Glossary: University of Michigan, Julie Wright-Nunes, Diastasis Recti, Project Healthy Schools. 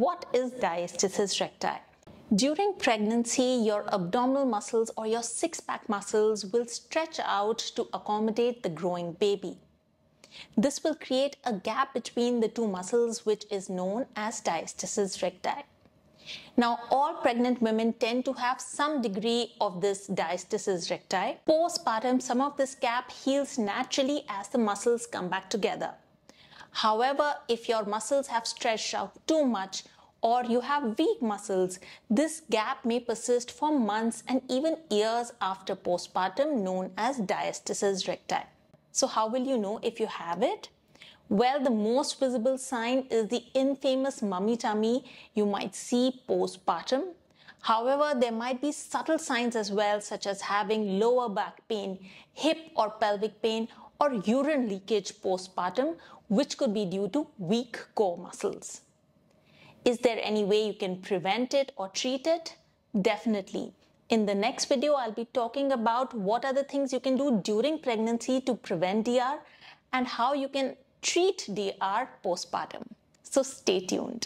What is diastasis recti? During pregnancy, your abdominal muscles or your six-pack muscles will stretch out to accommodate the growing baby. This will create a gap between the two muscles, which is known as diastasis recti. Now, all pregnant women tend to have some degree of this diastasis recti. Postpartum, some of this gap heals naturally as the muscles come back together. However, if your muscles have stretched out too much, or you have weak muscles, this gap may persist for months and even years after postpartum, known as diastasis recti. So how will you know if you have it? Well, the most visible sign is the infamous mummy tummy you might see postpartum. However, there might be subtle signs as well, such as having lower back pain, hip or pelvic pain, or urine leakage postpartum, which could be due to weak core muscles. Is there any way you can prevent it or treat it? Definitely. In the next video, I'll be talking about what are the things you can do during pregnancy to prevent DR and how you can treat DR postpartum. So stay tuned.